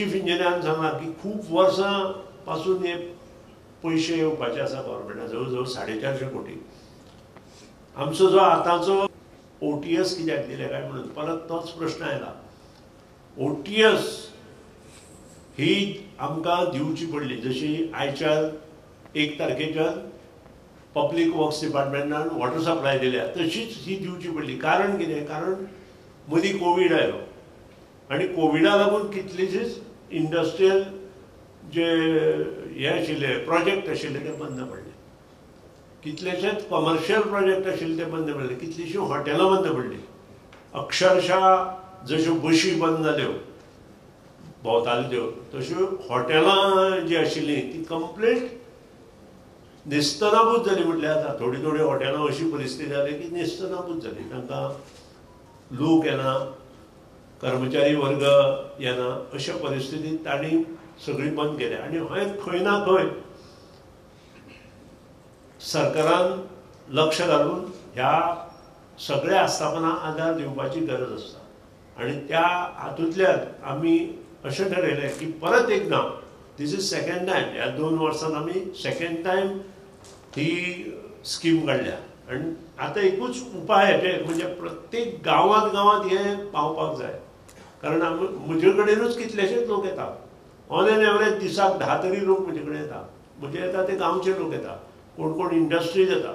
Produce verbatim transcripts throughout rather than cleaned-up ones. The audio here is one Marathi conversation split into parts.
चीफ इंजिनियरान सांगलां की खूब वर्सां पासून हे पैसे येवपाचे आसा गव्हर्नमेंटा जवळ जवळ साडे चारशे कोटी. आमचो जो आतांचो ओटीएस कित्याक दिले काय म्हणून परत तोच प्रश्न आयला. ओटीएस ही आमकां दिवची पडली जशी आयच्या एक तारखेच्यान पब्लिक वर्क्स डिपार्टमेंटान वॉटर सप्लाय दिल्या तशीच ही दिवची पडली. कारण कितें? कारण मदीं कोविड आयलो आनी कोविडा लागून कितलेशेच इंडस्ट्रियल जे हे आशिल्ले प्रोजेक्ट आशिल्ले ते बंद पडले, कितलेशेच कॉमर्शियल प्रोजेक्ट आशिल्ले ते बंद पडले, कितलीशीं हॉटेलां बंद पडली, अक्षरशः जश्यो बशी बंद जाल्यो भोंवताल्यो त्यो तश्यो हॉटेलां जी आशिल्लीं ती कंप्लीट नेस्तनाबूत जाली. म्हटल्यार आतां थोडीं थोडीं हॉटेलां अशी परिस्थिती जाली की नेस्तनाबूत जाली, तांकां लोक येना, कर्मचारी वर्ग येना, अशा परिस्थितींत तांणी सगळीं बंद केलें. आनी हांवें खंय ना खंय सरकारान लक्ष घालून ह्या सगळ्या आस्थापनां आदार दिवपाची गरज आसता. आनी त्या हातूंतल्यान आमी अशें ठरयलें की परत एकदां दिस इज सेकेंड टायम ह्या दोन वर्सान आमी सेकेंड टायम ही स्कीम काडल्या. आनी आतां एकूच उपाय ते म्हणजे प्रत्येक गांवांत गांवांत हे पावपाक जाय. कारण आमी म्हजे कडेनूच कितलेशेच लोक येतात, ऑन एन एवरेज दिसाक धा तरी लोक म्हजे कडेन येतात. म्हणजे येता ते गांवचे लोक येतात, कोण कोण इंडस्ट्रीज येतात.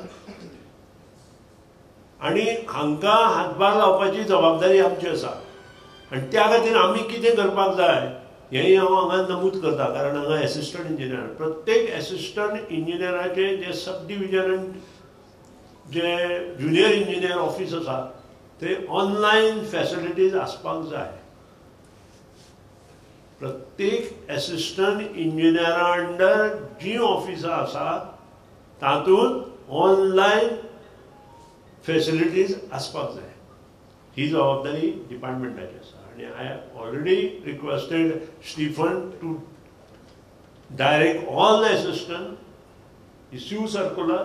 आनी हांकां हातभार लावपाची जबाबदारी आमची आसा. आनी त्या खातीर आमी कितें करपाक जाय हेंय हांव हांगा नमूद करता. कारण हांगा एसिस्टंट इंजिनियर, प्रत्येक एसिस्टंट इंजिनियराचे जे सब डिविजन जे ज्युनियर इंजिनियर ऑफिस आसा ते ऑनलायन फॅसिलिटीज आसपाक जाय. प्रत्येक एसिस्टंट इंजिनियरा अंडर जी ऑफिसां आसात तातूंत ऑनलायन फॅसिलिटीज आसपाक जाय. ही जबाबदारी डिपार्टमेंटाची आसा. And I have already requested Stephen to direct all the assistants, issue circular,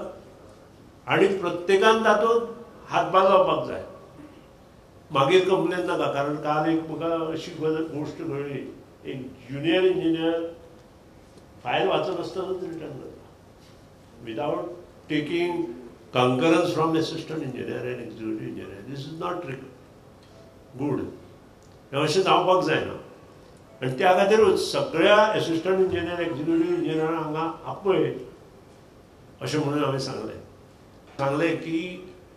and प्रत्येकान तातूंत हातभार लावपाक जाय. मागीर कंप्लेन नाका. कारण काल एक म्हाका अशी गोश्ट घडली, एक ज्युनियर इंजिनियर फायल वाचत आसतनाच रिटर्न करता without taking concurrence from assistant engineer and executive engineer. This is not good. अशें जावपाक जायना. आनी त्या खातीरूच सगळ्या एसिस्टंट इंजिनियर एक्झिक्युटिव्ह इंजिनियर हांगा आपय अशें म्हणून हांवें सांगलें सांगलें की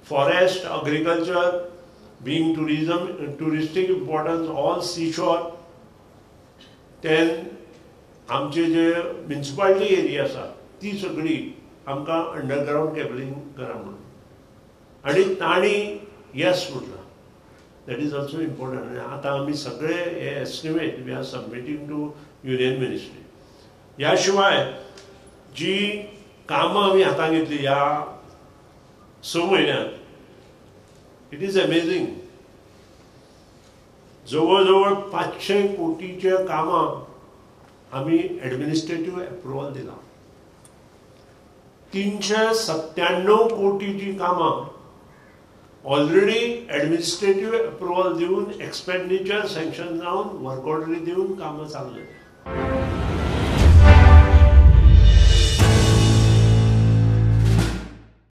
forest, agriculture, being tourism, touristic importance, all seashore, तेन आमचे जे म्युन्सिपाल्टी एरिया आसा ती सगळी आमकां अंडरग्रावंड केबलिंग करा म्हणून. आनी तांणी येस म्हटलां. That is also important. And आता आमी सगळे हे estimate we are submitting to union ministry. ह्या शिवाय जी कामां आमी हातांत घेतली ह्या स म्हयन्यांत, इट इज अमेझिंग, जवळ जवळ पांचशे कोटीच्या कामांक आमी एडमिनिस्ट्रेटीव एप्रुवल दिला. तीनशे सत्त्याण्णव कोटीची कामां ऑलरेडी एडमिनिस्ट्रेटीव अप्रुवल दिवन, एक्सपेंडिचर सँक्शन जावन, वर्क ऑर्डरी दिवन कामां चालू जातात.